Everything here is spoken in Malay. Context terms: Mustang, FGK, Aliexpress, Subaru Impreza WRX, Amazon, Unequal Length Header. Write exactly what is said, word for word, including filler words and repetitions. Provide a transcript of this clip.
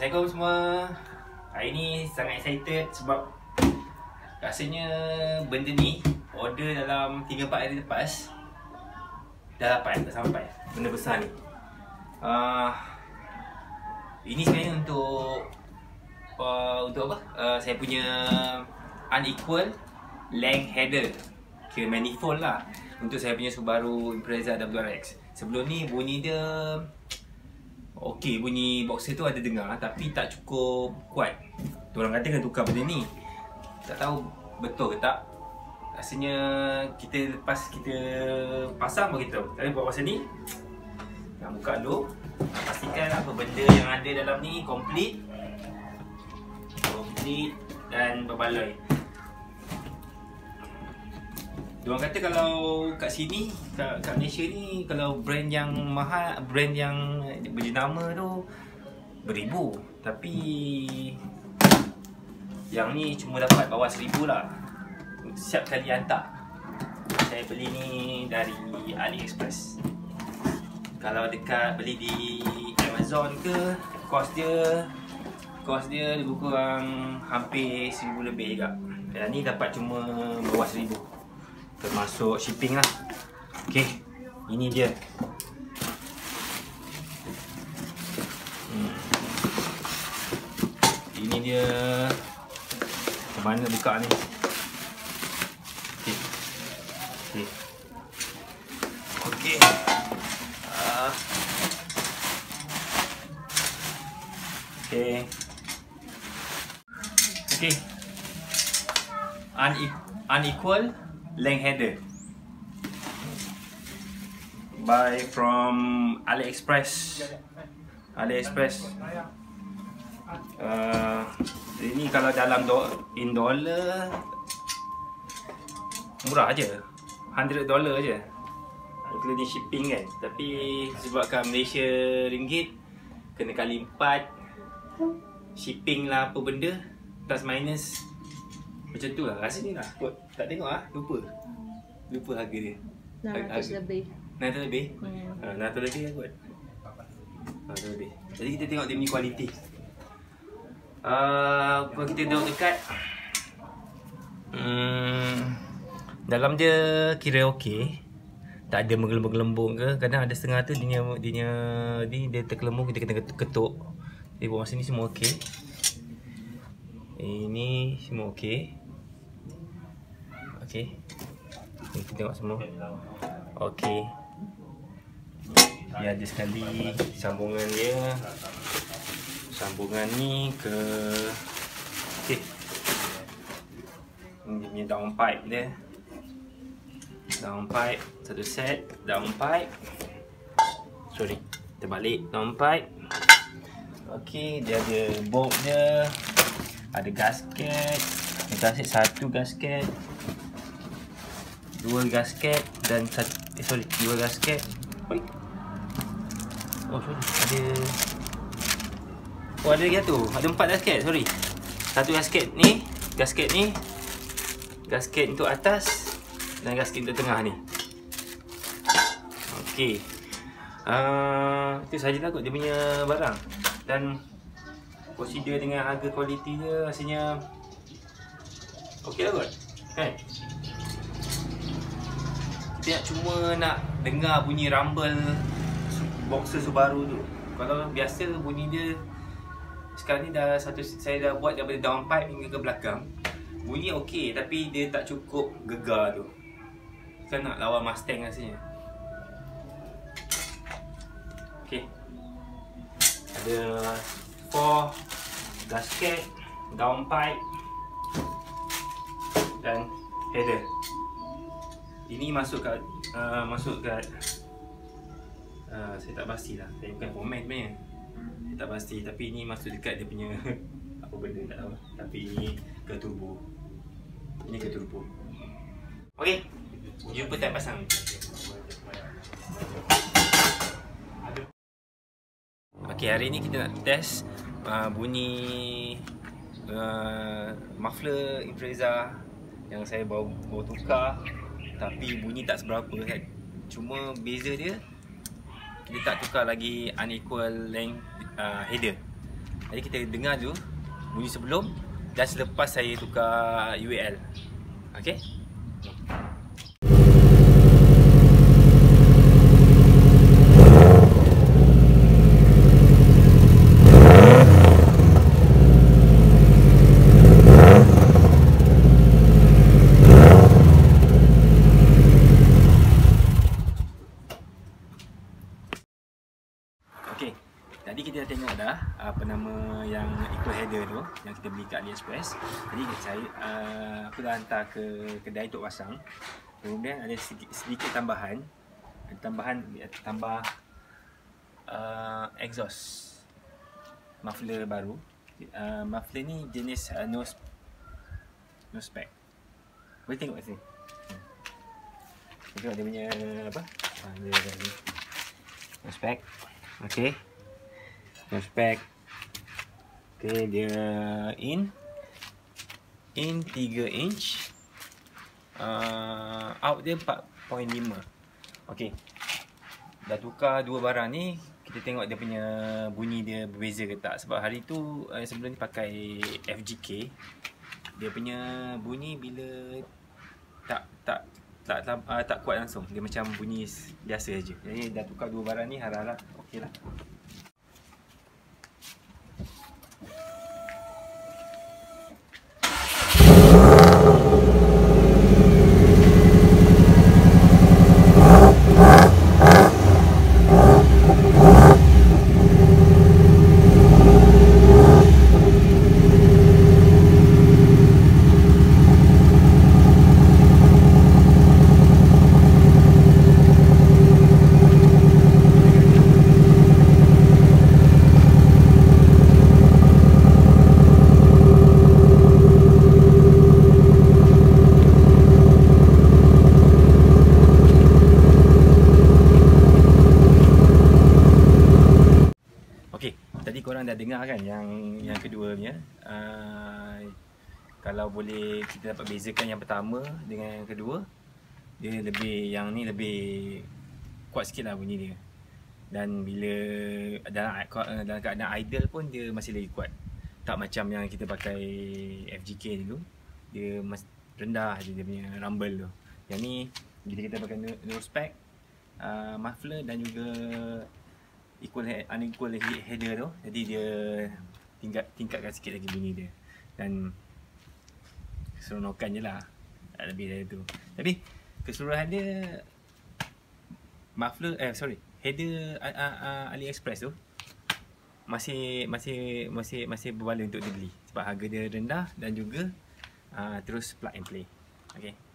Assalamualaikum semua. Hari ni sangat excited sebab rasanya benda ni order dalam tiga empat hari lepas dah dapat, dah sampai. Benda besar ni. Uh, ini sebenarnya untuk uh, untuk apa? Uh, saya punya Unequal Length Header, kira manifold lah, untuk saya punya Subaru Impreza W R X. Sebelum ni bunyi dia okey, bunyi boxer tu ada dengar tapi tak cukup kuat. Diorang kata kena tukar benda ni. Tak tahu betul ke tak. Rasanya kita lepas kita pasang baru kita tahu. Tapi buat masa ni nak buka dulu, pastikan apa benda yang ada dalam ni complete. Complete dan berbaloi. Diorang kata kalau kat sini, kat, kat Malaysia ni, kalau brand yang mahal, brand yang berjenama tu beribu. Tapi yang ni cuma dapat bawah seribu lah. Siap kali hantar. Saya beli ni dari Aliexpress. Kalau dekat beli di Amazon ke, cost dia cost dia lebih kurang hampir seribu lebih juga. Dan ni dapat cuma bawah seribu, termasuk shipping lah. Okey, ini dia. Hmm. Ini dia. Macam mana buka ni? Okey. Okey. Okey. Ah. Okey. Okey. Une unequal length header buy from Aliexpress. Aliexpress. Uh, ini kalau dalam do in dollar murah aje, hundred dollar aje. Kalau ni shipping kan, tapi sebabkan Malaysia ringgit kena kali empat shipping lah apa benda plus minus. Macam tu lah rasa ni lah kot. Tak tengok lah, lupa Lupa harga dia. Enam ratus lebih enam ratus lebih? Hmm. enam ratus lebih lah kot, enam ratus lebih. Jadi kita tengok dia punya kualiti. uh, Kalau kita tengok dekat hmm, dalam dia kira okey. Tak ada menggelembung-gelembung ke. Kadang ada setengah tu dia dia, dia, dia terkelembung, kita kena ketuk. Jadi buat masa ni semua okey. Ini semua okey. Okey. Kita tengok semua. Okey. Dia ada sekali sambungan dia. Sambungan ni ke okey. Ini punya down pipe dia. Down pipe satu set, down pipe. Sorry, terbalik down pipe. Okey, dia ada bolt dia. Ada gasket. Kita kasih satu gasket. Dua gasket dan satu, eh, sorry, dua gasket. Oi. Oh, sorry. Ada Oh, ada lagi satu. Ada empat gasket, sorry. Satu gasket ni, gasket ni. Gasket untuk atas dan gasket untuk tengah ni. Okey. Uh, itu sahajalah kot dia punya barang. Dan consider dengan harga kualiti dia rasanya okey lah kot. Kan? Kita cuma nak dengar bunyi rumble boxer Subaru tu. Kalau biasa bunyi dia, sekarang ni dah satu saya dah buat daripada downpipe hingga ke belakang. Bunyi okey tapi dia tak cukup gegar tu. Kita nak lawan Mustang rasanya. Okey. Ada for gasket, downpipe dan header. Ini masuk kat uh, masuk kat uh, saya tak pastilah. Saya bukan komen sebenarnya. Saya tak pasti tapi ini masuk dekat dia punya apa benda tak tahu. Tapi ini ke turbo. Ini ke turbo. Okey. Jumpa time pasang. Okey, hari ni kita nak test uh, bunyi uh, muffler Impreza yang saya baru, baru tukar. Tapi bunyi tak seberapa kan. Cuma beza dia, dia tak tukar lagi unequal length uh, header. Jadi kita dengar dulu bunyi sebelum dan selepas saya tukar U A L. Okey. Okey. Tadi kita dah tengok dah apa nama yang Equal Header tu yang kita beli kat Aliexpress. Jadi saya uh, aku dah hantar ke kedai untuk pasang. Kemudian ada sedikit, sedikit tambahan. Ada tambahan tambah uh, exhaust muffler baru. Uh, muffler ni jenis uh, nose nose pack. Boleh tengok kat sini. Tengok dia punya apa? Ah, dia ada ni. Nose pack. Okey. Nose pack. Okay, dia in in tiga inch, uh, out dia empat titik lima. Okey, dah tukar dua barang ni, kita tengok dia punya bunyi dia berbeza ke tak. Sebab hari tu uh, sebelum ni pakai F G K, dia punya bunyi bila tak tak tak tak, uh, tak kuat langsung, dia macam bunyi biasa aje. Jadi dah tukar dua barang ni, harap-harap okeylah. Korang dah dengar kan yang yang kedua punya. Uh, kalau boleh kita dapat bezakan yang pertama dengan yang kedua, dia lebih, yang ni lebih kuat sikitlah bunyi dia. Dan bila dalam dalam keadaan idle pun dia masih lagi kuat. Tak macam yang kita pakai F G K dulu, dia rendah je dia punya rumble tu. Yang ni bila kita pakai nose pack, uh, muffler dan juga equal unequal header tu, jadi dia tingkat tingkatkan sikit lagi bunyi dia dan seronokan je lah, tak lebih dari tu. Tapi keseluruhan dia muffler eh sorry header uh, uh, Aliexpress tu masih masih masih masih berbaloi untuk dibeli sebab harga dia rendah dan juga uh, terus plug and play. Okey.